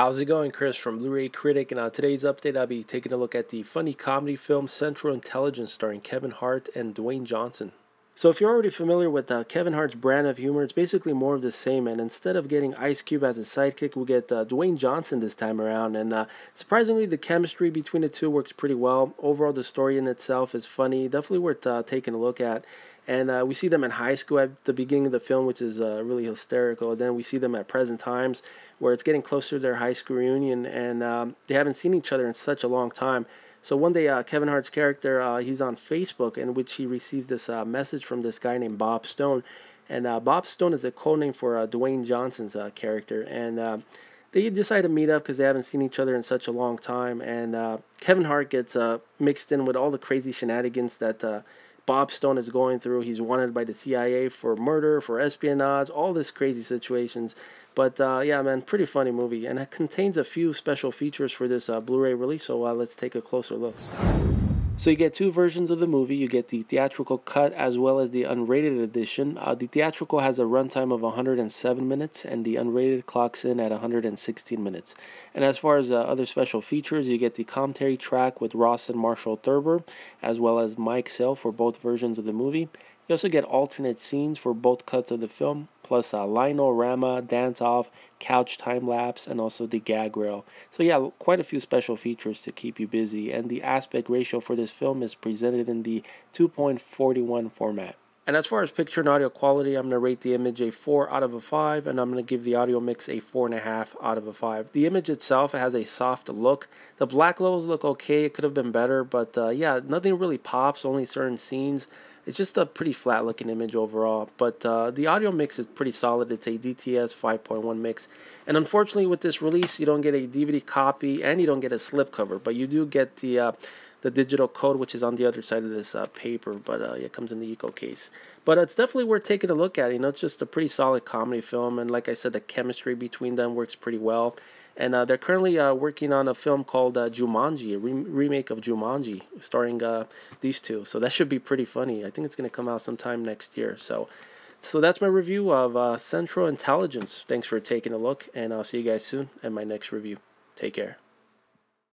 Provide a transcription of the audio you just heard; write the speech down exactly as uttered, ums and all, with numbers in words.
How's it going? Chris from Blu-ray Critic, and on today's update I'll be taking a look at the funny comedy film Central Intelligence starring Kevin Hart and Dwayne Johnson. So if you're already familiar with uh, Kevin Hart's brand of humor, it's basically more of the same, and instead of getting Ice Cube as a sidekick, we get uh, Dwayne Johnson this time around, and uh, surprisingly the chemistry between the two works pretty well. Overall, the story in itself is funny, definitely worth uh, taking a look at, and uh, we see them in high school at the beginning of the film, which is uh, really hysterical, and then we see them at present times, where it's getting closer to their high school reunion, and um, they haven't seen each other in such a long time. So one day, uh, Kevin Hart's character, uh, he's on Facebook, in which he receives this uh, message from this guy named Bob Stone. And uh, Bob Stone is a codename for uh, Dwayne Johnson's uh, character. And uh, they decide to meet up because they haven't seen each other in such a long time. And uh, Kevin Hart gets uh, mixed in with all the crazy shenanigans that uh, Bob Stone is going through. He's wanted by the C I A for murder, for espionage, all this crazy situations. But uh, yeah, man, pretty funny movie. And it contains a few special features for this uh, Blu-ray release, so uh, let's take a closer look. So you get two versions of the movie. You get the theatrical cut as well as the unrated edition. Uh, the theatrical has a runtime of one hundred seven minutes, and the unrated clocks in at one hundred sixteen minutes. And as far as uh, other special features, you get the commentary track with Ross and Marshall Thurber, as well as Mike Sell for both versions of the movie. You also get alternate scenes for both cuts of the film, plus uh, Lino-rama, dance-off, couch time-lapse, and also the gag reel. So yeah, quite a few special features to keep you busy, and the aspect ratio for this film is presented in the two point four one format. And as far as picture and audio quality, I'm going to rate the image a four out of a five, and I'm going to give the audio mix a four point five out of a five. The image itself, it has a soft look. The black levels look okay, it could have been better, but uh, yeah, nothing really pops, only certain scenes. It's just a pretty flat looking image overall, but uh, the audio mix is pretty solid. It's a D T S five point one mix, and unfortunately with this release you don't get a D V D copy and you don't get a slipcover, but you do get the uh, the digital code, which is on the other side of this uh, paper, but uh, it comes in the eco case. But uh, it's definitely worth taking a look at. You know, it's just a pretty solid comedy film, and like I said, the chemistry between them works pretty well. And uh, they're currently uh, working on a film called uh, Jumanji, a re remake of Jumanji, starring uh, these two. So that should be pretty funny. I think it's going to come out sometime next year. So, so that's my review of uh, Central Intelligence. Thanks for taking a look, and I'll see you guys soon in my next review. Take care.